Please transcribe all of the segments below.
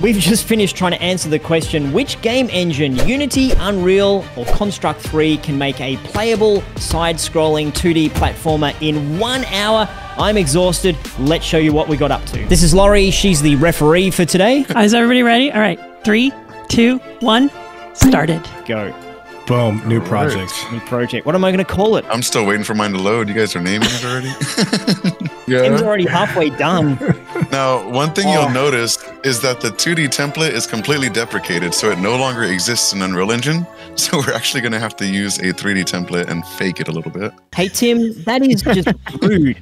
We've just finished trying to answer the question, which game engine, Unity, Unreal, or Construct 3 can make a playable side-scrolling 2D platformer in 1 hour? I'm exhausted. Let's show you what we got up to. This is Laurie. She's the referee for today. Is everybody ready? All right. 3, 2, 1, started. Go. Boom. New project. New project. What am I going to call it? I'm still waiting for mine to load. You guys are naming it already? Yeah. Tim's already halfway done. Now, one thing you'll notice is that the 2D template is completely deprecated, so it no longer exists in Unreal Engine. So we're actually going to have to use a 3D template and fake it a little bit. Hey, Tim, that is just rude.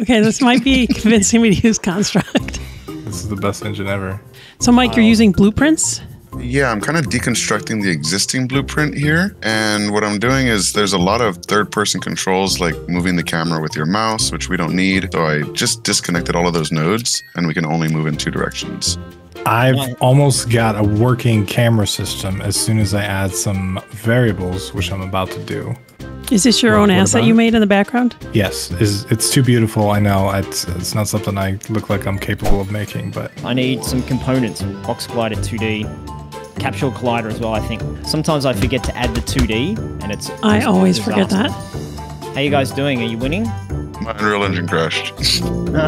Okay, this might be convincing me to use Construct. This is the best engine ever. So, Mike, you're using Blueprints? Yeah, I'm kind of deconstructing the existing blueprint here. And what I'm doing is there's a lot of third-person controls like moving the camera with your mouse, which we don't need. So I just disconnected all of those nodes and we can only move in 2 directions. I've almost got a working camera system as soon as I add some variables, which I'm about to do. Is this your own asset you made in the background? Yes. It's too beautiful, I know. It's not something I look like I'm capable of making, but... I need some components in Box Collider 2D. Capsule Collider as well, I think. Sometimes I forget to add the 2D, and it's... I always forget that. How you guys doing? Are you winning? My Unreal Engine crashed.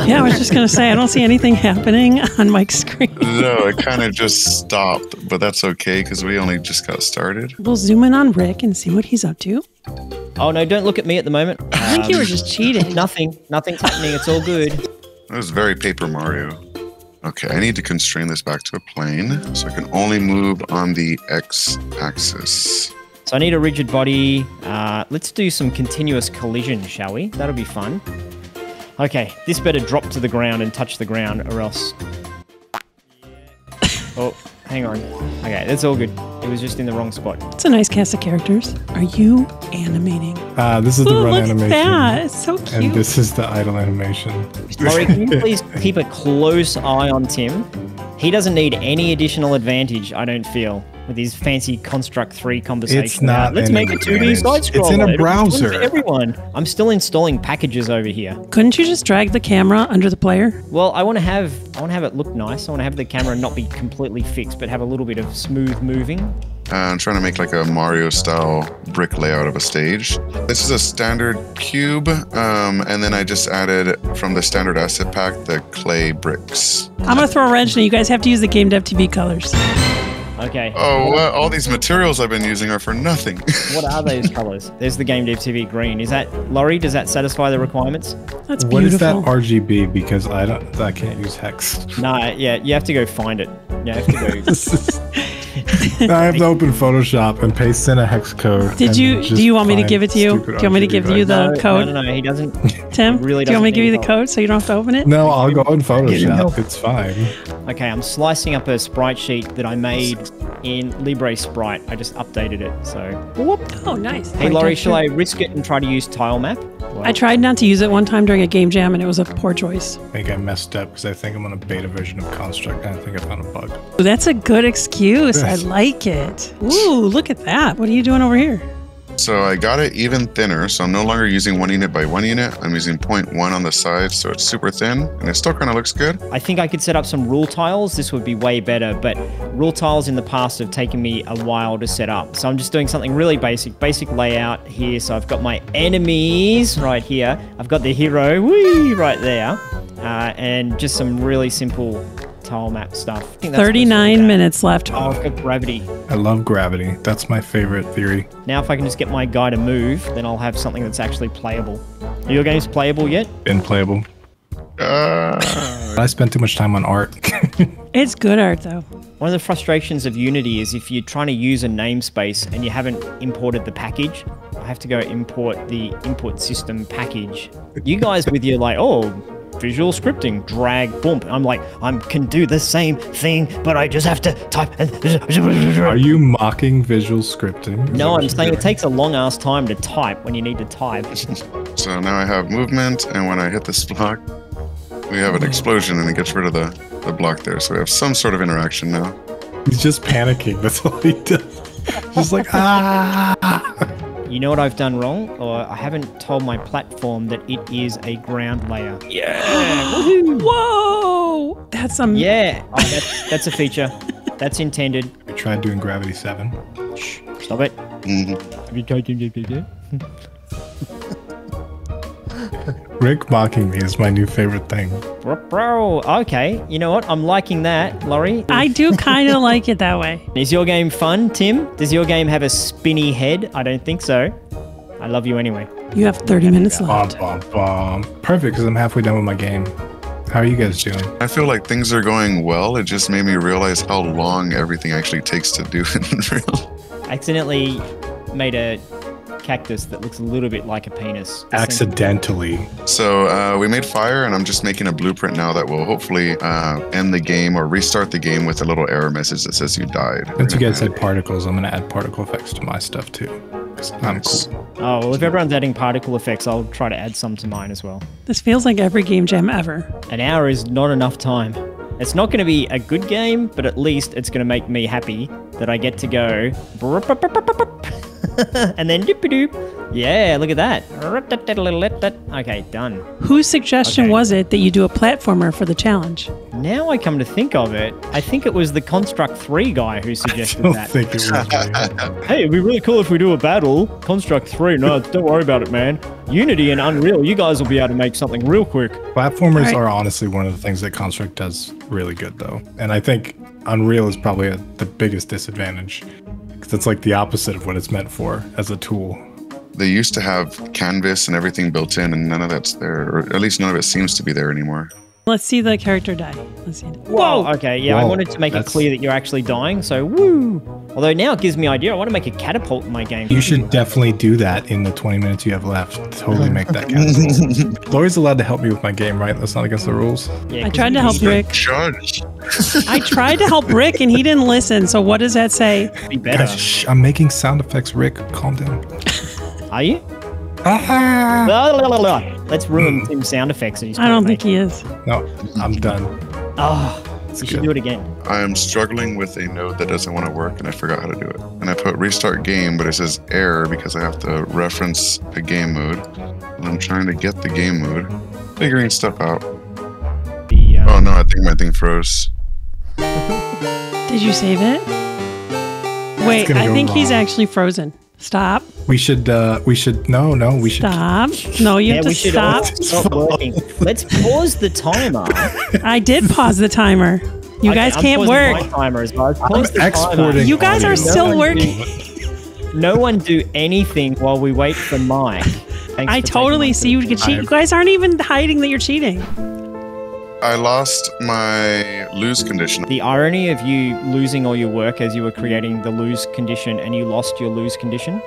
Yeah, I was just going to say, I don't see anything happening on Mike's screen. No, it kind of just stopped, but that's okay, because we only just got started. We'll zoom in on Rick and see what he's up to. Oh, no, don't look at me at the moment. I think you were just cheating. Nothing's happening. It's all good. That was very Paper Mario. Okay, I need to constrain this back to a plane, so I can only move on the x-axis. So I need a rigid body. Let's do some continuous collision, shall we? That'll be fun. Okay, this better drop to the ground and touch the ground, or else... Oh, hang on. Okay, that's all good. It was just in the wrong spot. It's a nice cast of characters. Are you animating? This is the run animation. Look at that. It's so cute. And this is the idle animation. Laurie, can you please keep a close eye on Tim? He doesn't need any additional advantage, I don't feel, with his fancy Construct 3 conversation. It's not. Let's make a 2D side scroller. It's in a browser. For everyone. I'm still installing packages over here. Couldn't you just drag the camera under the player? Well, I want to have it look nice. I want to have the camera not be completely fixed, but have a little bit of smooth moving. I'm trying to make like a Mario-style brick layout of a stage. This is a standard cube, and then I just added from the standard asset pack the clay bricks. I'm going to throw a wrench, and you guys have to use the GameDev.tv colors. Okay. Oh, well, all these materials I've been using are for nothing. What are those colors? There's the GameDev.tv green. Is that, Laurie, does that satisfy the requirements? That's beautiful. What is that RGB? Because I can't use hex. No, yeah, you have to go find it. You have to go... I have to open Photoshop and paste in a hex code. Do you want me to give it to you? Do you want me to give you the code? No, he doesn't. Tim, really do you want me to give you the code so you don't have to open it? No, I'll go in Photoshop. It's fine. Okay, I'm slicing up a sprite sheet that I made in Libre Sprite. I just updated it, so. Oh, nice. Hey, Laurie, shall I risk it and try to use tile map? Well, I tried not to use it one time during a game jam, and it was a poor choice. I think I messed up because I think I'm on a beta version of Construct, and I think I found a bug. That's a good excuse. I like it. Ooh, look at that. What are you doing over here? So I got it even thinner, so I'm no longer using 1 unit by 1 unit. I'm using 0.1 on the side, so it's super thin, and it still kind of looks good. I think I could set up some rule tiles. This would be way better, but rule tiles in the past have taken me a while to set up. So I'm just doing something really basic layout here. So I've got my enemies right here. I've got the hero right there, and just some really simple tile map stuff. 39 minutes left. Oh, I've got gravity. I love gravity. That's my favorite theory. Now if I can just get my guy to move, then I'll have something that's actually playable. Are your games playable yet? Been playable. I spent too much time on art. It's good art though. One of the frustrations of Unity is if you're trying to use a namespace and you haven't imported the package, I have to go import the input system package. You guys with your like, oh, visual scripting, drag, boom. I'm like, I can do the same thing, but I just have to type. Are you mocking visual scripting? No, I'm saying it takes a long ass time to type when you need to type. So now I have movement, and when I hit this block, we have an explosion, and it gets rid of the block there. So we have some sort of interaction now. He's just panicking. That's all he does. Just like, ah. You know what I've done wrong? Or I haven't told my platform that it is a ground layer. Yeah. Whoa! That's amazing. Yeah. Oh, that's a feature. That's intended. I tried doing Gravity 7. Shh. Stop it. Have you tried doing Rick mocking me is my new favorite thing. Bro, okay. You know what? I'm liking that, Laurie. I do kind of like it that way. Is your game fun, Tim? Does your game have a spinny head? I don't think so. I love you anyway. You have 30 minutes left. Perfect, because I'm halfway done with my game. How are you guys doing? I feel like things are going well. It just made me realize how long everything actually takes to do in Unreal. I accidentally made a cactus that looks a little bit like a penis. Accidentally. So we made fire, and I'm just making a blueprint now that will hopefully end the game or restart the game with a little error message that says you died. Since you guys said particles, I'm going to add particle effects to my stuff too. I'm cool. Oh, well, if everyone's adding particle effects, I'll try to add some to mine as well. This feels like every game jam ever. An hour is not enough time. It's not going to be a good game, but at least it's going to make me happy that I get to go and then doop-a-doop. Yeah, look at that. Okay, done. Whose suggestion was it that you do a platformer for the challenge? Now I come to think of it, I think it was the Construct 3 guy who suggested that. I don't think it was. Hey, it'd be really cool if we do a battle. Construct 3, no, don't worry about it, man. Unity and Unreal, you guys will be able to make something real quick. Platformers are honestly one of the things that Construct does really good, though. And I think Unreal is probably the biggest disadvantage. Because it's like the opposite of what it's meant for as a tool. They used to have canvas and everything built in, and none of that's there, or at least none of it seems to be there anymore. Let's see the character die. Let's see. Whoa! Okay, yeah, whoa. I wanted to make it clear that you're actually dying, so woo! Although now it gives me an idea, I want to make a catapult in my game. You should definitely do that in the 20 minutes you have left. Totally make that catapult. Laurie's allowed to help me with my game, right? That's not against the rules. Yeah, I tried to help Rick. I tried to help Rick and he didn't listen, so what does that say? Be better. Gosh, I'm making sound effects, Rick. Calm down. Are you? Let's ruin Tim's sound effects. I don't think he is. No, I'm done. Oh, you should do it again. I am struggling with a node that doesn't want to work, and I forgot how to do it. And I put restart game, but it says error because I have to reference a game mode. And I'm trying to get the game mode, figuring stuff out. Oh no, I think my thing froze. Did you save it? Wait, I think he's actually frozen. Stop. We should we should stop. No, you have to stop. Stop working. Let's pause the timer. I did pause the timer. You guys can't work. My timer is you guys are still working. No one do anything while we wait for Mike. I totally see you could cheat. You guys aren't even hiding that you're cheating. I lost my lose condition. The irony of you losing all your work as you were creating the lose condition and you lost your lose condition?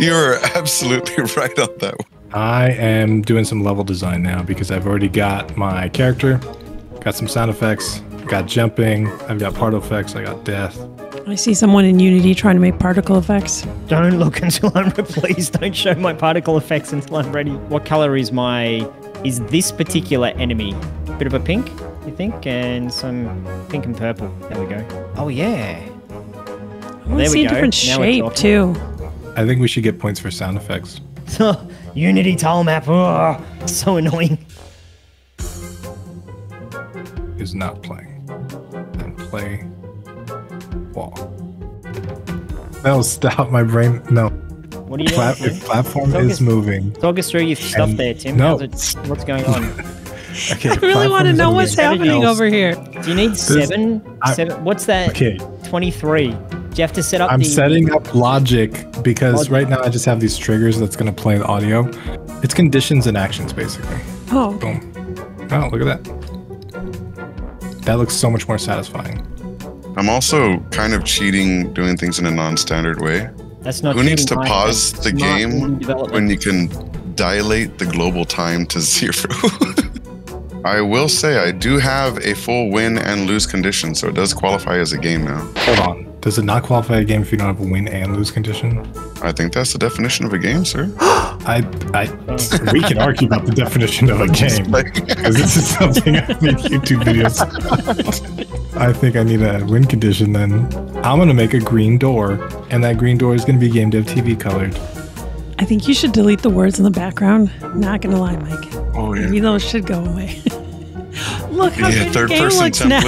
You are absolutely right on that one. I am doing some level design now because I've already got my character, got some sound effects, got jumping, I've got particle effects, I got death. I see someone in Unity trying to make particle effects. Don't look until I'm ready. Please don't show my particle effects until I'm ready. What color is my... is this particular enemy? Bit of a pink, you think, and some pink and purple. There we go. Oh yeah. I want to see a different shape too. I think we should get points for sound effects. Unity tile map. Oh, so annoying. Is not playing. Then play. Wall. No, stop my brain. No. What are you doing? The platform is moving. Talk us through your stuff there, Tim. No. What's going on? Okay, I really want to know what's happening over here. Do you need seven? What's that? Okay. 23. Do you have to set up I'm setting up logic because right now I just have these triggers that's going to play the audio. It's conditions and actions, basically. Oh. Boom. Oh, look at that. That looks so much more satisfying. I'm also kind of cheating doing things in a non-standard way. That's not cheating. Who needs to pause the game when you can dilate the global time to 0? I will say I do have a full win and lose condition, so it does qualify as a game now. Hold on. Does it not qualify as a game if you don't have a win and lose condition? I think that's the definition of a game, sir. We can argue about the definition of a game. Because this is something I think YouTube videos. I think I need a win condition then. I'm going to make a green door, and that green door is going to be GameDev.tv colored. I think you should delete the words in the background. I'm not going to lie, Mike. Oh, yeah. Maybe those should go away. Look how good the game looks now.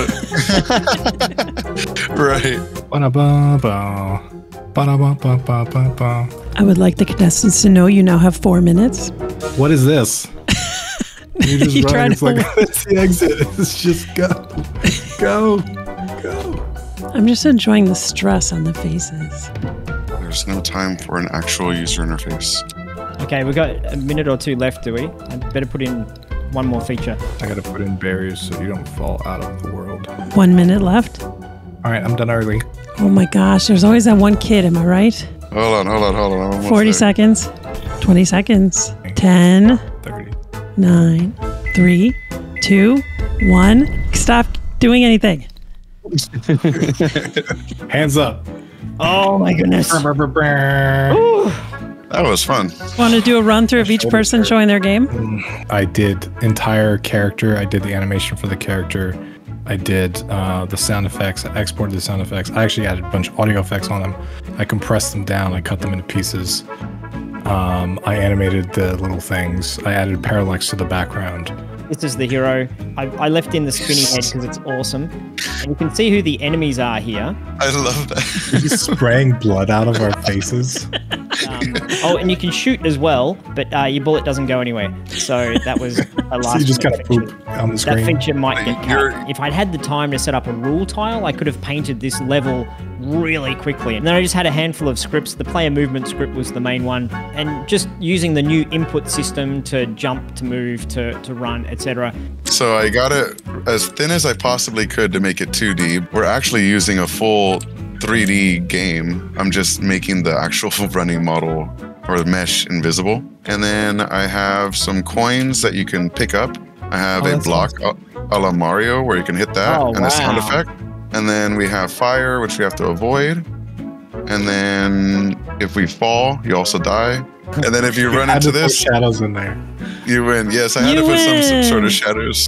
Right. I would like the contestants to know you now have 4 minutes. What is this? You just you run. It's like, that's the exit. It's just go. Go. Go. I'm just enjoying the stress on the faces. There's no time for an actual user interface. Okay, we've got a minute or two left, do we? I better put in one more feature. I gotta put in barriers so you don't fall out of the world. 1 minute left. All right, I'm done early. Oh my gosh, there's always that one kid, am I right? Hold on. I'm 40 seconds, 20 seconds, 10, 30, 9, 3, 2, 1. Stop doing anything. Hands up. Oh my goodness. Ooh. That was fun. Want to do a run through of each person showing their game? I did entire character. I did the animation for the character. I did the sound effects. I exported the sound effects. I actually added a bunch of audio effects on them. I compressed them down. I cut them into pieces. I animated the little things. I added parallax to the background. This is the hero. I left in the spinning head because it's awesome. And you can see who the enemies are here. I love that. You're just spraying blood out of our faces. Oh, and you can shoot as well, but your bullet doesn't go anywhere. So that was a last. So you just got a poop on the screen. That feature might get cut. If I'd had the time to set up a rule tile, I could have painted this level really quickly. And then I just had a handful of scripts. The player movement script was the main one. And just using the new input system to jump, to move, to run, etc. So I got it as thin as I possibly could to make it 2D. We're actually using a full 3D game. I'm just making the actual running model or the mesh invisible. And then I have some coins that you can pick up. I have a block a la Mario where you can hit that a sound effect. And then we have fire, which we have to avoid. And then if we fall, you also die. And then if you run into this, shadows in there, you win. Yes, I had to put some sort of shadows.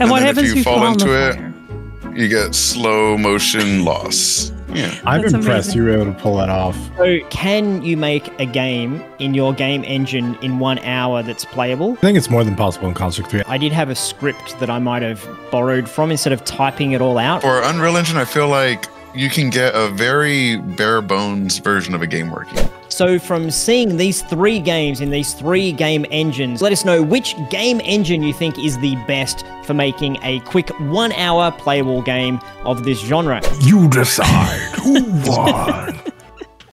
And what happens if you fall into it? You get slow motion loss. Yeah, I'm impressed you were able to pull that off. So can you make a game in your game engine in 1 hour that's playable? I think it's more than possible in Construct 3. I did have a script that I might have borrowed from instead of typing it all out. For Unreal Engine, I feel like you can get a very bare bones version of a game working. So from seeing these three games in these three game engines, let us know which game engine you think is the best for making a quick 1 hour playable game of this genre. You decide who won.